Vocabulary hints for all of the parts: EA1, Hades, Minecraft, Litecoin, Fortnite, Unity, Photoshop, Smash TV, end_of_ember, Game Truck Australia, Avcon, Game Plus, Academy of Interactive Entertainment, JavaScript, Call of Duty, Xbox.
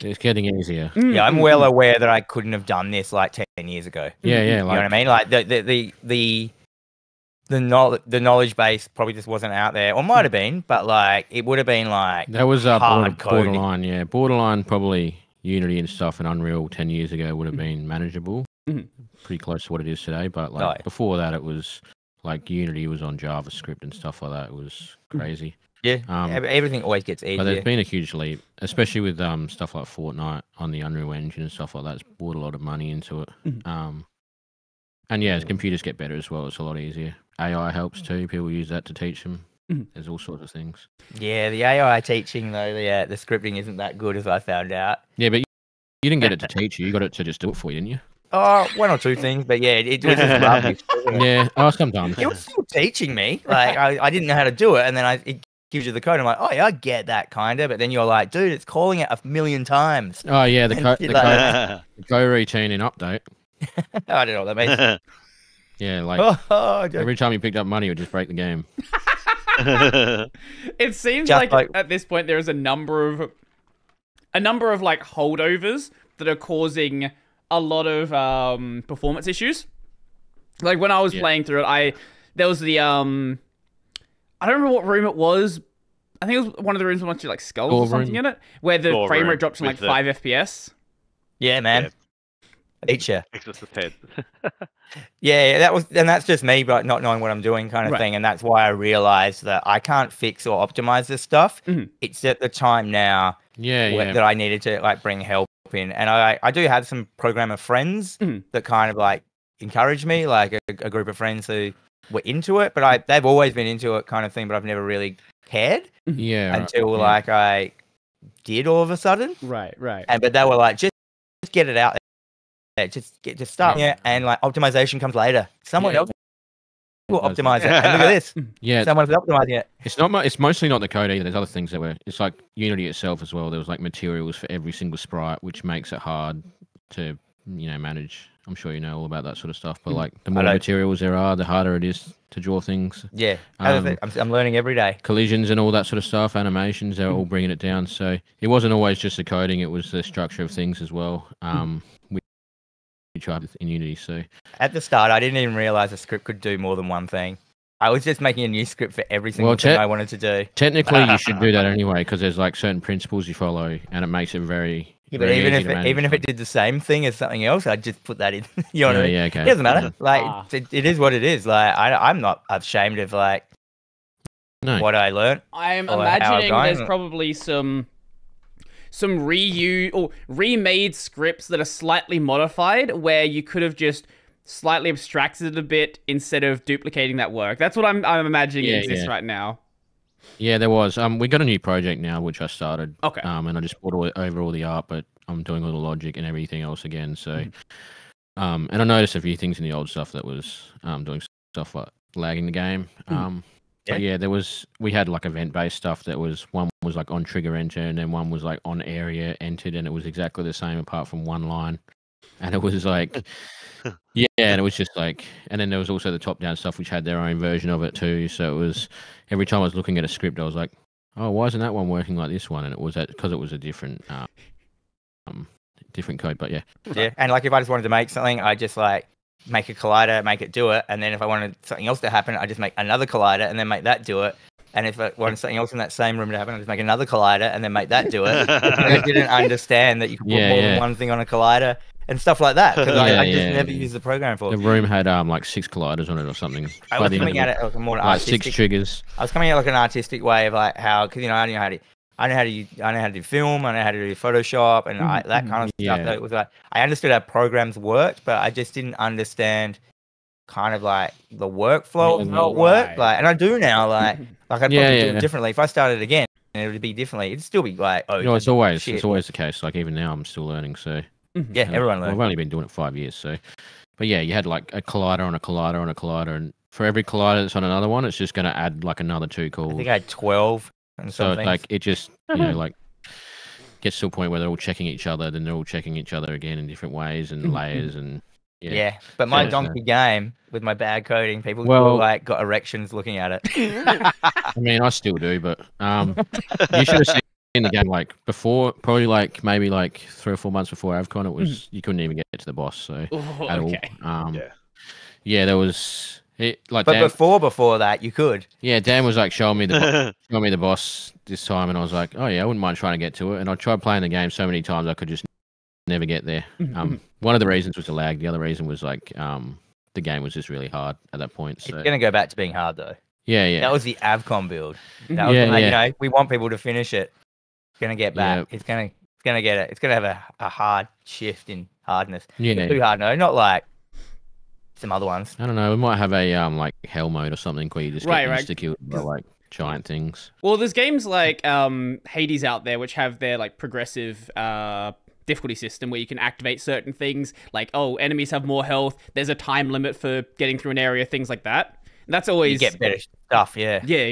It's getting easier. Yeah, I'm well aware that I couldn't have done this like 10 years ago. Yeah, yeah. Like, you know what I mean? Like the knowledge base probably just wasn't out there, or might have been, but like it would have been like that was hard borderline. Yeah, borderline probably Unity and stuff and Unreal 10 years ago would have been manageable, pretty close to what it is today. But like before that, it was like Unity was on JavaScript and stuff like that. It was crazy. Yeah, everything always gets easier. But there's been a huge leap, especially with stuff like Fortnite on the Unreal Engine and stuff like that. It's brought a lot of money into it. And yeah, as computers get better as well, it's a lot easier. AI helps too. People use that to teach them. There's all sorts of things. Yeah, the AI teaching though, the scripting isn't that good, as I found out. Yeah, but you didn't get it to teach you. You got it to just do it for you, didn't you? Oh, one or two things, but yeah, it was just lovely. Yeah, sometimes. It was still teaching me. Like I didn't know how to do it, and then it gives you the code. I'm like, oh yeah, I get that kind of. But then you're like, dude, it's calling it 1,000,000 times. Oh yeah, the go routine in update. I don't know what that means. Yeah, like every time you picked up money, it would just break the game. It seems like at this point there is a number of like holdovers that are causing a lot of performance issues. Like when I was playing through it, there was the I don't remember what room it was. I think it was one of the rooms once you like skulls or something in it, where the frame rate drops to like 5 FPS. Yeah, man. Yeah. Each year. Yeah, that was, and that's just me, but not knowing what I'm doing kind of thing. And that's why I realized that I can't fix or optimize this stuff. It's at the time now that I needed to like bring help in. And I do have some programmer friends that kind of like encourage me, like a group of friends who were into it, but they've always been into it kind of thing, but I've never really cared until like I did all of a sudden. Right. But they were like, just get it out there. Just start, and like optimization comes later. Someone else will optimize it. And look at this. Yeah, someone else optimizing it. It's not. It's mostly not the code either. There's other things that were. It's like Unity itself as well. There was like materials for every single sprite, which makes it hard to manage. I'm sure you know all about that sort of stuff. But like the more materials there are, the harder it is to draw things. Yeah, I'm learning every day. Collisions and all that sort of stuff, animations. They're all bringing it down. So it wasn't always just the coding. It was the structure of things as well. Tried in Unity. So at the start I didn't even realize a script could do more than one thing. I was just making a new script for every single thing I wanted to do. Technically you should do that anyway, because there's like certain principles you follow and it makes it very, very even if it did the same thing as something else, I'd just put that in. What I mean? It doesn't matter. Like it is what it is. Like I'm not ashamed of like what I learned. I'm imagining there's probably some reused or remade scripts that are slightly modified, where you could have just slightly abstracted it a bit instead of duplicating that work. That's what I'm imagining exists right now. Yeah, there was. We got a new project now, which I started. Okay. And I just brought over all the art, but I'm doing all the logic and everything else again. So, and I noticed a few things in the old stuff that was doing stuff like lagging the game. But yeah, we had like event-based stuff that was, one was like on trigger enter and then one was like on area entered, and it was exactly the same apart from one line. And it was like, and it was just like, and then there was also the top-down stuff which had their own version of it too. So it was, every time I was looking at a script, I was like, oh, why isn't that one working like this one? And it was because it was a different, different code, but yeah. Yeah, and like if I just wanted to make something, I just like, make a collider, make it do it, and then if I wanted something else to happen, I just make another collider and then make that do it. And if I wanted something else in that same room to happen, I just make another collider and then make that do it. I didn't understand that you could put more than one thing on a collider and stuff like that, because I just never used the program for it. The room had like 6 colliders on it or something. I was coming at it like a more artistic, 6 triggers. I was coming at like an artistic way of like how, because I knew how to. I know how to do film. I know how to do Photoshop and that kind of stuff. That it was like I understood how programs worked, but I just didn't understand kind of like the workflow of how it worked. Like, and I do now. Like I'd probably do it differently if I started again. It would be differently. It'd still be like it's always shit. It's always the case. Like even now, I'm still learning. So everyone learns. I've only been doing it 5 years. So, but yeah, you had like a collider on a collider on a collider, and for every collider that's on another one, it's just going to add like another 2 calls. I think I had 12. And so like it just like gets to a point where they're all checking each other, then they're all checking each other again in different ways and layers and But my donkey game with my bad coding, people like got erections looking at it. I mean, I still do, but you should have seen the game, like before, probably like maybe like 3 or 4 months before Avcon, it was you couldn't even get to the boss. So at all. Yeah, there was it, like. But Dan, before that, you could. Yeah, Dan was like showing me the boss this time, and I was like, oh yeah, I wouldn't mind trying to get to it. And I tried playing the game so many times I could just never get there. One of the reasons was the lag. The other reason was like the game was just really hard at that point. So. It's gonna go back to being hard though. Yeah, yeah. That was the Avcon build. That was you know, we want people to finish it. It's gonna get back. Yeah. It's gonna get it. It's gonna have a hard shift in hardness. Yeah, it's too hard. No, not like some other ones. I don't know. We might have a like hell mode or something where you just get insta-killed by like giant things. Well, there's games like Hades out there which have their like progressive difficulty system where you can activate certain things like enemies have more health. There's a time limit for getting through an area. Things like that. That's always you get better stuff, yeah. Yeah,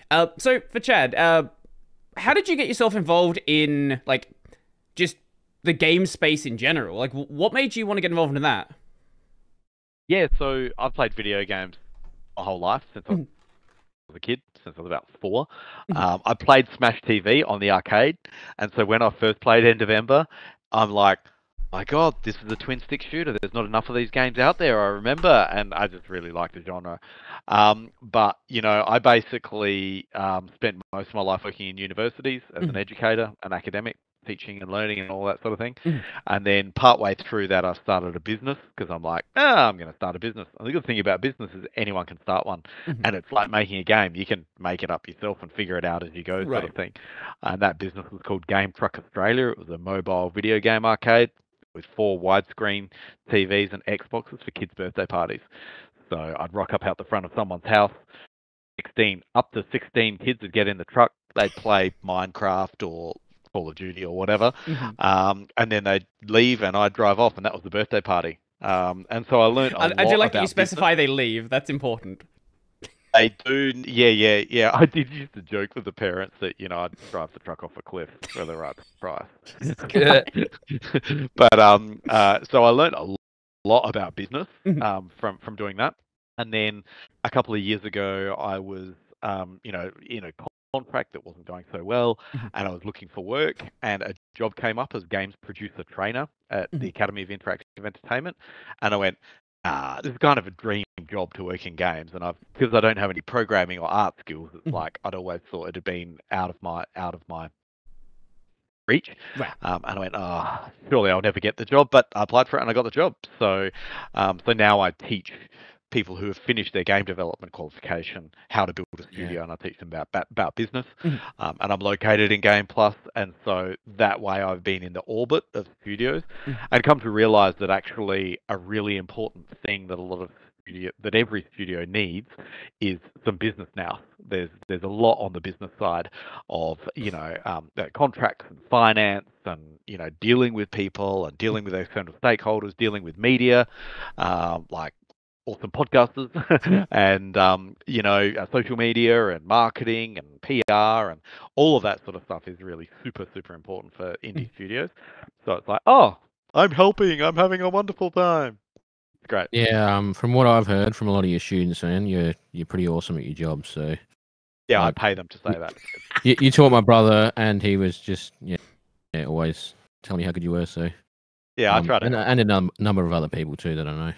yeah. So for Chad, how did you get yourself involved in like just the game space in general? Like, what made you want to get involved in that? Yeah, so I've played video games my whole life since I was a kid, since I was about 4. I played Smash TV on the arcade, and so when I first played End of Ember, I'm like, my God, this is a twin-stick shooter. There's not enough of these games out there, I remember, and I just really liked the genre. But, you know, I basically spent most of my life working in universities as an educator, an academic, teaching and learning and all that sort of thing. And then partway through that, I started a business because I'm like, I'm going to start a business. And the good thing about business is anyone can start one. And it's like making a game. You can make it up yourself and figure it out as you go sort of thing. And that business was called Game Truck Australia. It was a mobile video game arcade with 4 widescreen TVs and Xboxes for kids' birthday parties. So I'd rock up out the front of someone's house. Up to 16 kids would get in the truck. They'd play Minecraft or Call of Duty or whatever. And then they'd leave and I'd drive off, and that was the birthday party. And so I learned a lot about I do like that you specify business. They leave. That's important. They do, yeah. I did use the joke with the parents that, you know, I'd drive the truck off a cliff for the right price. But so I learned a lot about business from doing that. And then a couple of years ago, I was, you know, in a contract that wasn't going so well, and I was looking for work, and a job came up as games producer trainer at the Academy of Interactive Entertainment, and I went, this is kind of a dream job to work in games, and because I don't have any programming or art skills, it's like I'd always thought it had been out of my reach. And I went, surely I'll never get the job, but I applied for it and I got the job. So, so now I teach people who have finished their game development qualification how to build a studio, and I teach them about business. And I'm located in Game Plus, and so that way I've been in the orbit of studios, and come to realize that actually a really important thing that every studio needs is some business now. There's a lot on the business side of, you know, contracts and finance and, you know, dealing with people and dealing with external stakeholders, dealing with media, like awesome podcasters and, you know, social media and marketing and PR and all of that sort of stuff is really super, super important for indie studios. So it's like, oh, I'm helping. I'm having a wonderful time. Great. Yeah, from what I've heard from a lot of your students, man, you're pretty awesome at your job. So yeah, I pay them to say that. You taught my brother, and he was just always telling me how good you were. So yeah, I try to, and a number of other people too that I know.